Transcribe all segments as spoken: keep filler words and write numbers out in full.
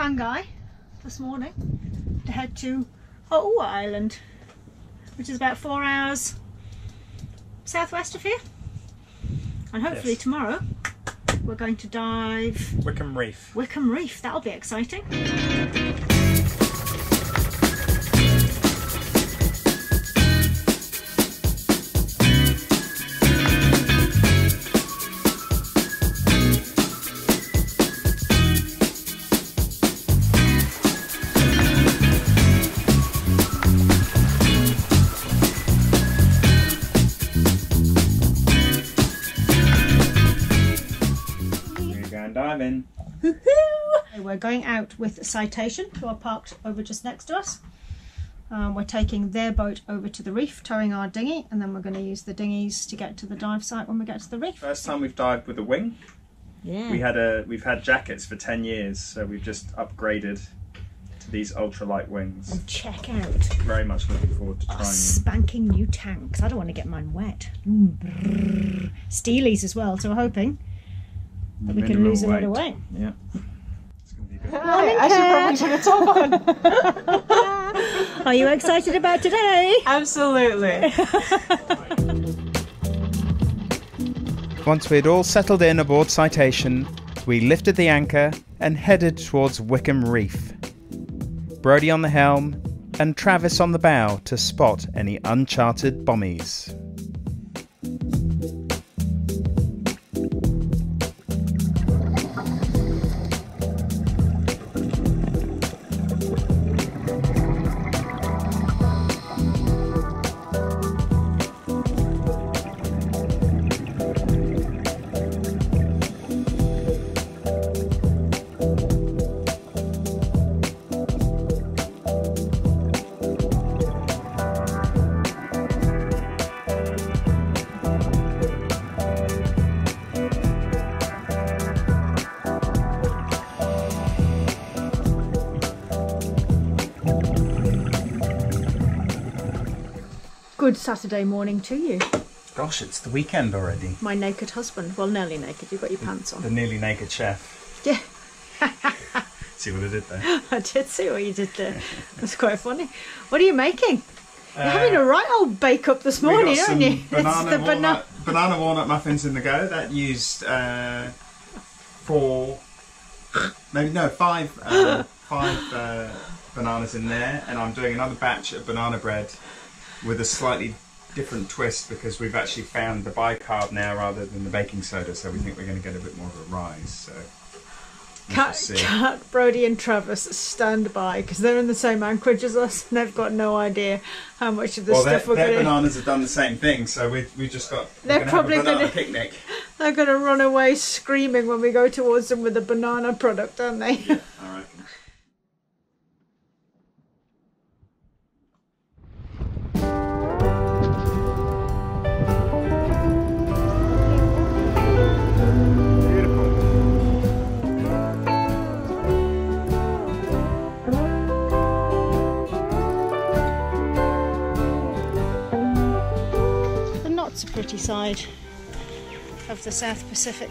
Pangai this morning to head to O'uwa Island, which is about four hours southwest of here. And hopefully yes. tomorrow we're going to dive Wickham Reef. Wickham Reef, that'll be exciting. Diving. We're going out with Citation, who are parked over just next to us. Um, we're taking their boat over to the reef, towing our dinghy, and then we're going to use the dinghies to get to the dive site when we get to the reef. First time we've dived with a wing. Yeah. We had a we've had jackets for ten years, so we've just upgraded to these ultralight wings. And check out. Very much looking forward to trying. Oh, spanking new tanks. I don't want to get mine wet. Mm, Steelies as well, so we're hoping. But we can lose weight. Another weight. Yeah. It's going to be good. Hi, I should probably put a top on. Are you excited about today? Absolutely. Once we'd all settled in aboard Citation, we lifted the anchor and headed towards Wickham Reef. Brodie on the helm and Travis on the bow to spot any uncharted bommies. Good Saturday morning to you. Gosh, it's the weekend already. My naked husband. Well, nearly naked. You've got your the, pants on. The nearly naked chef. Yeah. See what I did there? I did see what you did there. That's quite funny. What are you making? You're uh, having a right old bake-up this morning, aren't you? Banana, it's the walnut, banana... banana walnut muffins in the go. That used uh, four, maybe no, five, uh, five uh, bananas in there. And I'm doing another batch of banana bread with a slightly different twist, because we've actually found the bicarb now rather than the baking soda, so we think we're going to get a bit more of a rise. So can't, can't Brodie and Travis stand by, because they're in the same anchorage as us and they've got no idea how much of this well, stuff we're going to... Well, their bananas have done the same thing, so we've, we've just got... They're probably going to... picnic. They're going to run away screaming when we go towards them with a banana product, aren't they? Yeah, all right. Pretty side of the South Pacific,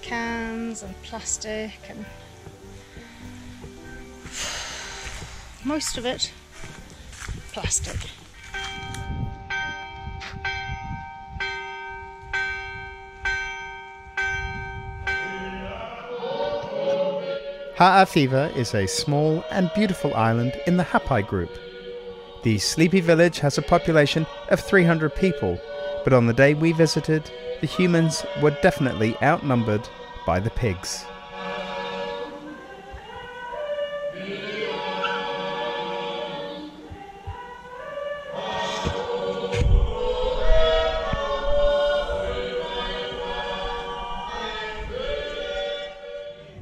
cans and plastic, and most of it plastic. Ha'afeva is a small and beautiful island in the Ha'apai group. The sleepy village has a population of three hundred people, but on the day we visited, the humans were definitely outnumbered by the pigs.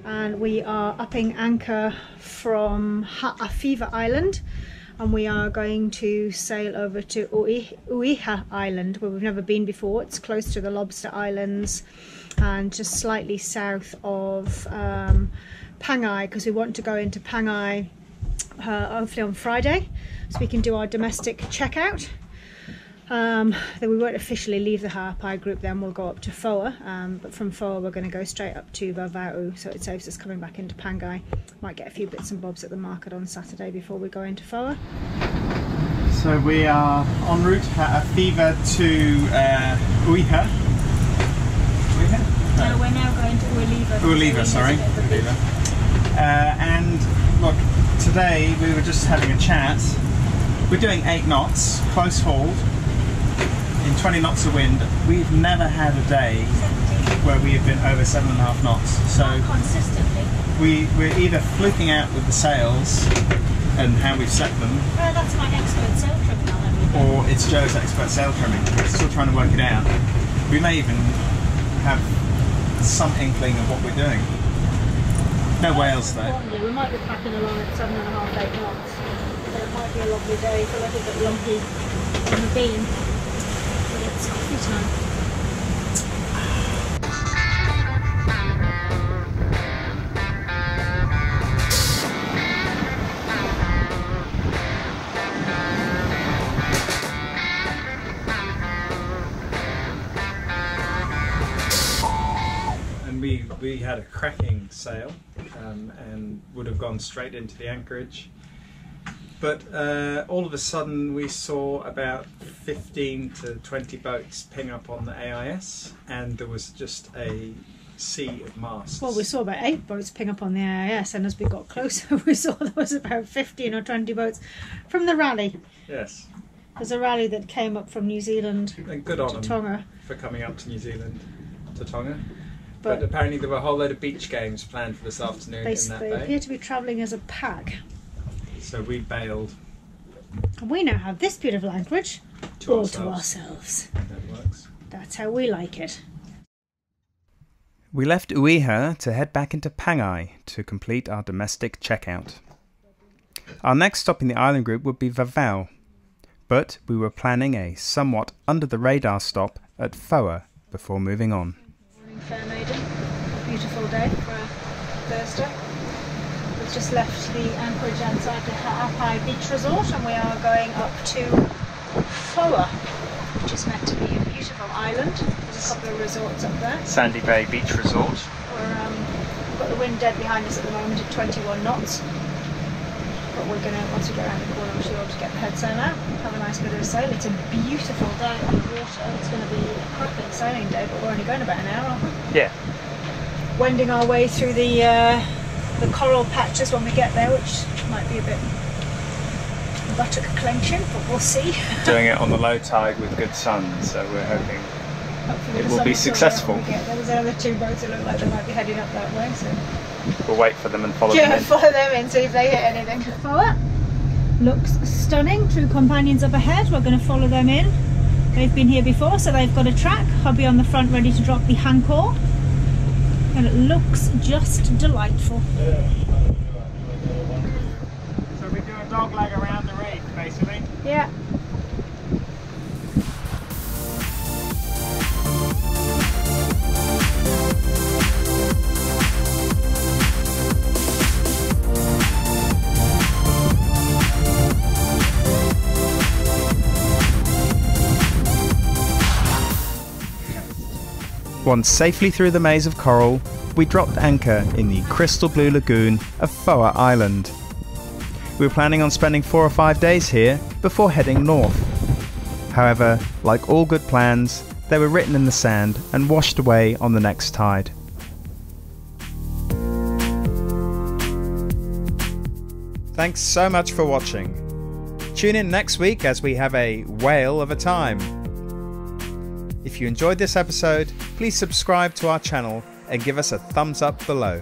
And we are upping anchor from Ha'afeva Island. And we are going to sail over to Uiha Island, where we've never been before. It's close to the Lobster Islands and just slightly south of um, Pangai, because we want to go into Pangai uh, hopefully on Friday so we can do our domestic checkout. Um, then we won't officially leave the Ha'apai group, then we'll go up to Foa, um, but from Foa we're going to go straight up to Vavau, so it saves us coming back into Pangai. Might get a few bits and bobs at the market on Saturday before we go into Foa. So we are en route Ha'afeva to uh, Uiha. Uiha? No. No, we're now going to Ueliva. Ueliva, sorry. Ueliva. Uh, and look, today we were just having a chat. We're doing eight knots, close hauled, in twenty knots of wind. We've never had a day where we have been over seven and a half knots. So consistently. We, we're either fluking out with the sails and how we've set them. Well, that's my expert sail trimming on everything. Or it's Joe's expert sail trimming. We're still trying to work it out. We may even have some inkling of what we're doing. No whales though. We might be packing along at seven and a half, eight knots. So it might be a lovely day, it's a little bit lumpy on the beam. But it's coffee time. We, we had a cracking sail um, and would have gone straight into the anchorage, but uh, all of a sudden we saw about fifteen to twenty boats ping up on the A I S, and there was just a sea of masts. Well, we saw about eight boats ping up on the A I S, and as we got closer we saw there was about fifteen or twenty boats from the rally. Yes. There's a rally that came up from New Zealand and good on to Tonga. For coming up to New Zealand to Tonga. But, but apparently there were a whole load of beach games planned for this afternoon in that bay. They appear to be travelling as a pack. So we bailed. And we now have this bit of language to all ourselves. to ourselves. That works. That's how we like it. We left Uiha to head back into Pangai to complete our domestic checkout. Our next stop in the island group would be Vavau, but we were planning a somewhat under the radar stop at Foa before moving on. Fair maiden, beautiful day for a Thursday. We've just left the anchorage outside the Ha'apai Beach Resort, and we are going up to Foa, which is meant to be a beautiful island. There's a couple of resorts up there. Sandy Bay Beach Resort. We're, um, we've got the wind dead behind us at the moment at twenty-one knots, but we're going to, once we get around the corner, we should be able to get the head sail out, have a nice bit of a sail. It's a beautiful day on the water. It's going to be a crapping sailing day, but we're only going about an hour, aren't we? Yeah. Wending our way through the uh, the coral patches when we get there, which might be a bit buttock clenching, but we'll see. Doing it on the low tide with good sun, so we're hoping Hopefully it will be successful. There was another two boats that look like they might be heading up that way, so we'll wait for them and follow yeah, them in. Yeah, follow them in, see if they hit anything. Foa looks stunning. True companions up ahead, we're going to follow them in. They've been here before, so they've got a track. Hubby on the front ready to drop the hankor. And it looks just delightful. So we do a dog leg around the reef, basically? Yeah. Once safely through the maze of coral, we dropped anchor in the crystal blue lagoon of Foa Island. We were planning on spending four or five days here before heading north. However, like all good plans, they were written in the sand and washed away on the next tide. Thanks so much for watching. Tune in next week as we have a whale of a time. If you enjoyed this episode, please subscribe to our channel and give us a thumbs up below.